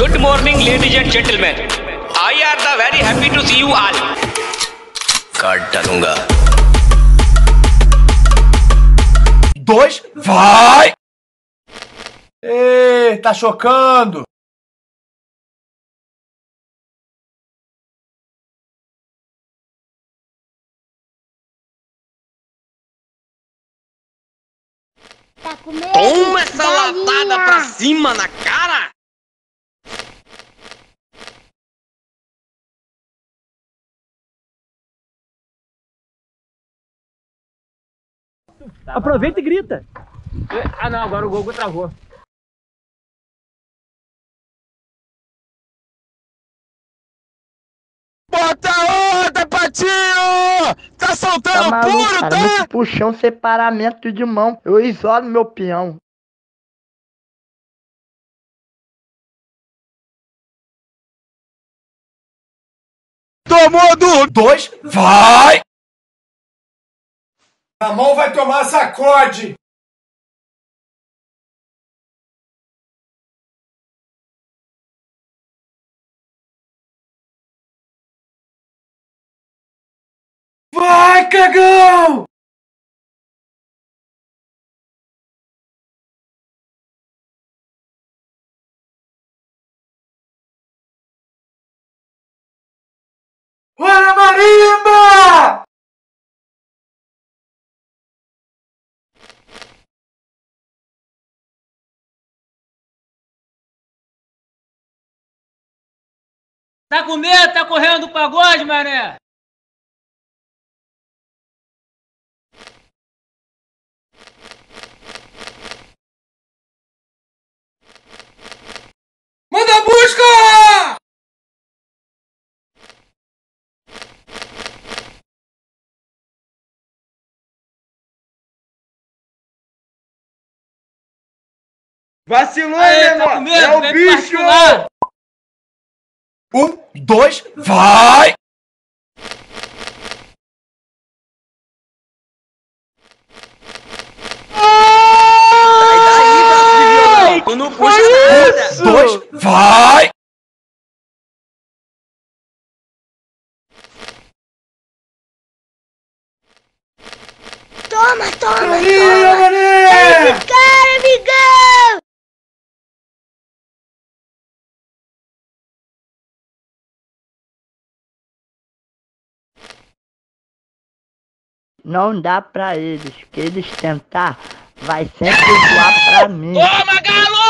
Good morning, ladies and gentlemen. I am very happy to see you all. Card डालूंगा. 2, vai! Ei, tá chocando! Tá com medo, toma essa latada pra cima na cara! Aproveita e grita! Ah não, agora o Gogo travou. Bota a onda, Patinho! Tá soltando tá maluco, puro, cara, tá? Puxão, separamento de mão. Eu isolo meu peão. Tomou do 2, vai! A mão vai tomar sacode! Vai, cagão! Bora, marimba! Tá com medo? Tá correndo o pagode, mané? Busca! Vacilou, né, mano? É o bicho! 1, 2, vai! Não puxa nada. 2, vai! Toma, toma, maninha, toma! Maninha. Esse cara, amigão! Não dá pra eles, que eles tentar vai sempre voar pra mim. Toma, galo!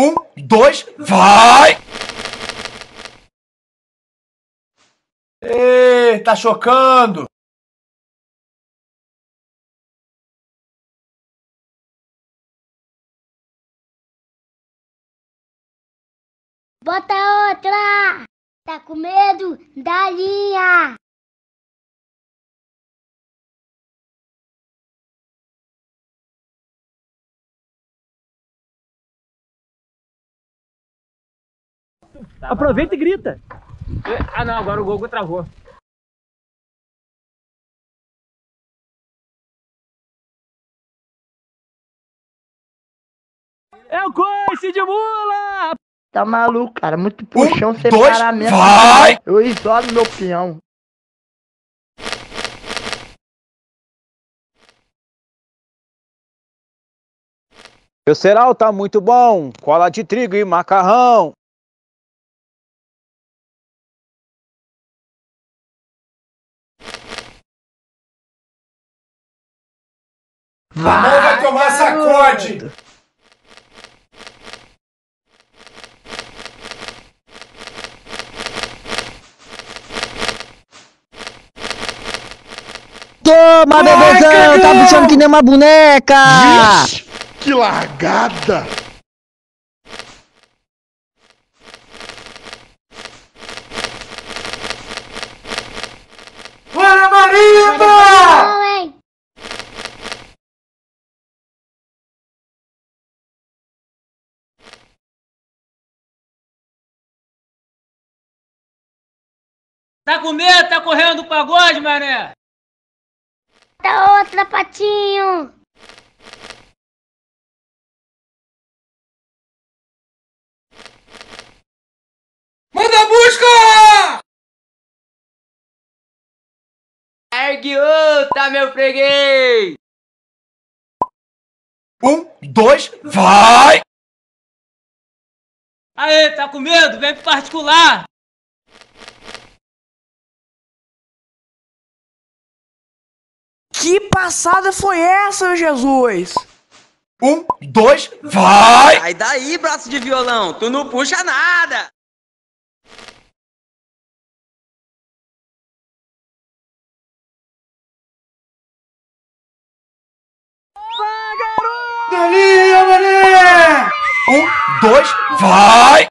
1, 2, vai! Ei, tá chocando! Bota outra! Tá com medo da linha! Aproveita e grita! Ah não, agora o Gogo travou. É o coice de mula! Tá maluco, cara, muito puxão, 1, separamento. 2, vai! Eu isolo meu peão. Meu cereal tá muito bom, cola de trigo e macarrão. Vai, não vai tomar sacode! Toma, bebezão! Tá puxando que nem uma boneca! Vixe, que largada! Bora, marimba! Tá com medo? Tá correndo o pagode, mané? Tá outra, Patinho! Ergue outra, meu freguês! 1, 2, vai! Aê, tá com medo? Vem pro particular! Que passada foi essa, meu Jesus? 1, 2, vai! Sai daí, braço de violão! Tu não puxa nada! Delícia, mané! 1, 2, vai!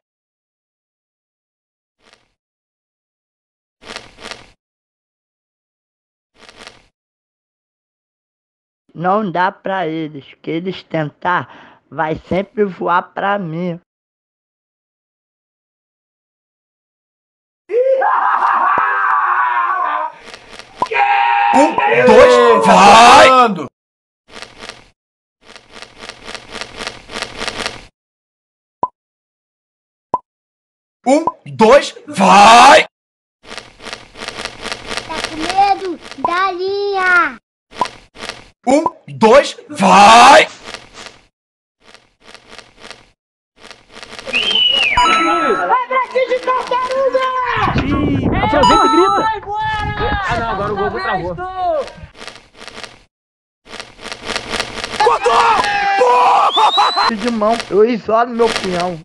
Não dá pra eles, que eles tentar, vai sempre voar pra mim. Yeah! 1, 2, vai! Voando. Um, dois, vai! Tá com medo? Da linha! 1, 2, vai! Vai pra aqui de tartaruga! Aproveita e grita! Ah não, agora o Goku travou. Cortou! De mão, eu isolo meu pinhão.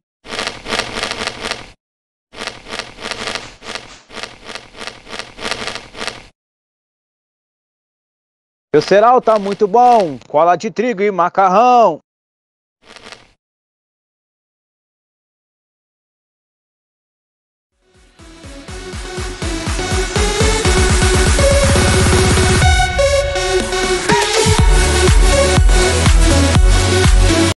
Meu cereal tá muito bom, cola de trigo e macarrão.